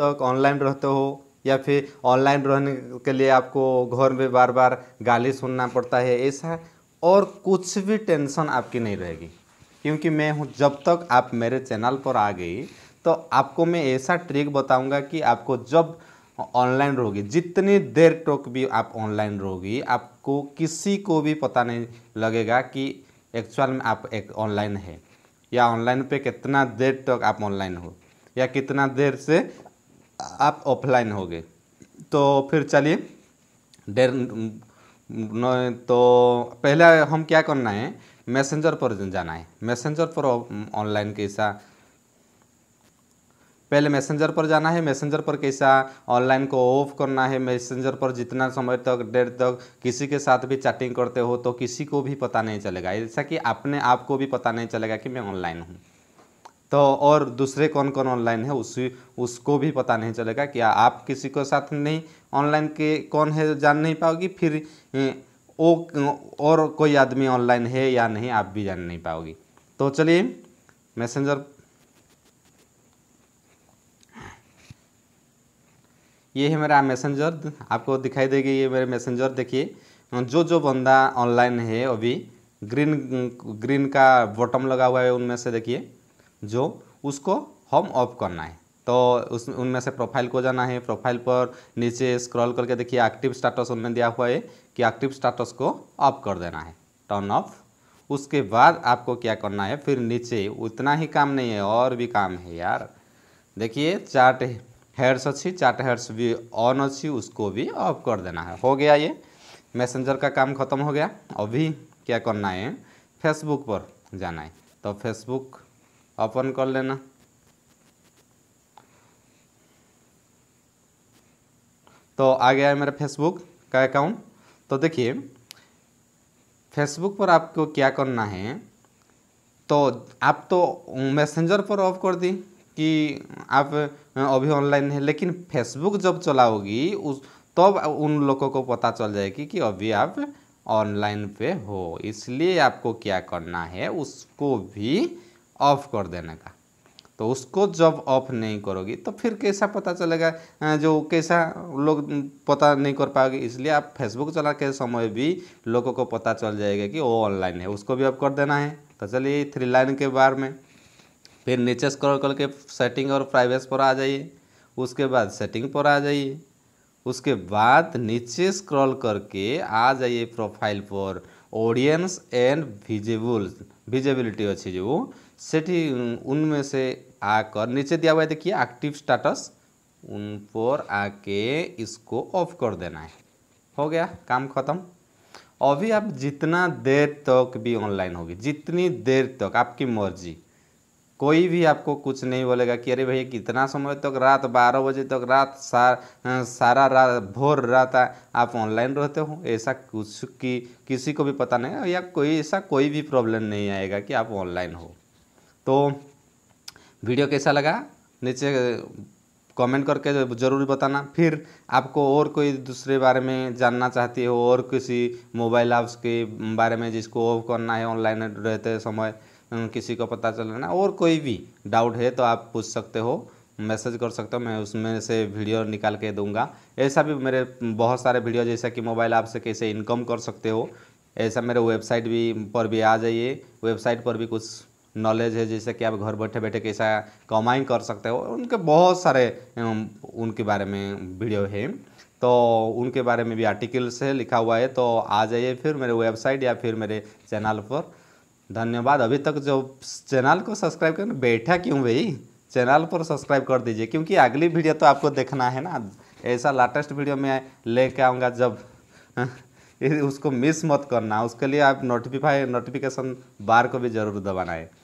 तक ऑनलाइन रहते हो या फिर ऑनलाइन रहने के लिए आपको घर में बार बार गाली सुनना पड़ता है, ऐसा और कुछ भी टेंशन आपकी नहीं रहेगी। क्योंकि मैं हूँ, जब तक आप मेरे चैनल पर आ गई तो आपको मैं ऐसा ट्रिक बताऊंगा कि आपको जब ऑनलाइन रहोगी, जितनी देर तक भी आप ऑनलाइन रहोगी, आपको किसी को भी पता नहीं लगेगा कि एक्चुअल में आप एक ऑनलाइन है या ऑनलाइन पे कितना देर तक आप ऑनलाइन हो या कितना देर से आप ऑफलाइन हो गए। तो फिर चलिए देर तो पहले हम क्या करना है, मैसेंजर पर जाना है। मैसेंजर पर ऑनलाइन कैसा, पहले मैसेंजर पर जाना है, मैसेंजर पर कैसा ऑनलाइन को ऑफ करना है। मैसेंजर पर जितना समय तक देर तक किसी के साथ भी चैटिंग करते हो तो किसी को भी पता नहीं चलेगा, ऐसा कि अपने आप को भी पता नहीं चलेगा कि मैं ऑनलाइन हूँ। तो और दूसरे कौन कौन ऑनलाइन है उसको भी पता नहीं चलेगा कि आप किसी के साथ नहीं ऑनलाइन के कौन है जान नहीं पाओगी। फिर वो और कोई आदमी ऑनलाइन है या नहीं आप भी जान नहीं पाओगी। तो चलिए मैसेंजर, ये है मेरा मैसेंजर, आपको दिखाई देगी ये मेरे मैसेंजर। देखिए जो बंदा ऑनलाइन है अभी ग्रीन का बटन लगा हुआ है, उनमें से देखिए जो उसको हम ऑफ करना है। तो उस उनमें से प्रोफाइल को जाना है, प्रोफाइल पर नीचे स्क्रॉल करके देखिए एक्टिव स्टेटस उनमें दिया हुआ है कि एक्टिव स्टेटस को ऑफ कर देना है, टर्न ऑफ। उसके बाद आपको क्या करना है, फिर नीचे उतना ही काम नहीं है और भी काम है यार। देखिए चार्ट हेड्स अच्छी, चार्ट हेड्स भी ऑन अच्छी, उसको भी ऑफ कर देना है। हो गया, ये मैसेंजर का काम खत्म हो गया। अभी क्या करना है, फेसबुक पर जाना है। तो फेसबुक ओपन कर लेना। तो आ गया है मेरा फेसबुक का अकाउंट। तो देखिए फेसबुक पर आपको क्या करना है, तो आप तो मैसेंजर पर ऑफ कर दी कि आप अभी ऑनलाइन है, लेकिन फेसबुक जब चलाओगी उस तब तो उन लोगों को पता चल जाएगी कि अभी आप ऑनलाइन पे हो। इसलिए आपको क्या करना है, उसको भी ऑफ कर देने का। तो उसको जब ऑफ नहीं करोगी तो फिर कैसा पता चलेगा, जो कैसा लोग पता नहीं कर पाओगे। इसलिए आप फेसबुक चला के समय भी लोगों को पता चल जाएगा कि वो ऑनलाइन है, उसको भी ऑफ कर देना है। तो चलिए थ्री लाइन के बार में फिर नीचे स्क्रॉल करके सेटिंग और प्राइवेसी पर आ जाइए, उसके बाद सेटिंग पर आ जाइए, उसके बाद नीचे स्क्रॉल करके आ जाइए प्रोफाइल पर ऑडियंस एंड विजिबिलिटी अच्छी जो सेठी, उनमें से आकर नीचे दिया हुआ है देखिए एक्टिव स्टेटस, उन पर आके इसको ऑफ कर देना है। हो गया, काम खत्म। अभी आप जितना देर तक भी ऑनलाइन होगी, जितनी देर तक आपकी मर्जी, कोई भी आपको कुछ नहीं बोलेगा कि अरे भैया कितना समय तक, रात 12 बजे तक, रात सारा रात भोर रात आप ऑनलाइन रहते हो, ऐसा कुछ की किसी को भी पता नहीं या कोई ऐसा कोई भी प्रॉब्लम नहीं आएगा कि आप ऑनलाइन हो। तो वीडियो कैसा लगा नीचे कमेंट करके ज़रूर बताना। फिर आपको और कोई दूसरे बारे में जानना चाहती हो और किसी मोबाइल ऐप्स के बारे में जिसको ऑफ करना है ऑनलाइन रहते समय किसी को पता चल ना, और कोई भी डाउट है तो आप पूछ सकते हो, मैसेज कर सकते हो, मैं उसमें से वीडियो निकाल के दूंगा। ऐसा भी मेरे बहुत सारे वीडियो जैसा कि मोबाइल ऐप से कैसे इनकम कर सकते हो, ऐसा मेरे वेबसाइट भी पर भी आ जाइए। वेबसाइट पर भी कुछ नॉलेज है जैसे कि आप घर बैठे बैठे कैसा कमाई कर सकते हो, उनके बहुत सारे उनके बारे में वीडियो है, तो उनके बारे में भी आर्टिकल्स है लिखा हुआ है। तो आ जाइए फिर मेरे वेबसाइट या फिर मेरे चैनल पर। धन्यवाद। अभी तक जो चैनल को सब्सक्राइब करने बैठा क्यों भाई, चैनल पर सब्सक्राइब कर दीजिए, क्योंकि अगली वीडियो तो आपको देखना है ना। ऐसा लेटेस्ट वीडियो मैं लेके आऊँगा, जब उसको मिस मत करना। उसके लिए आप नोटिफिकेशन बार को भी ज़रूर दबाना है।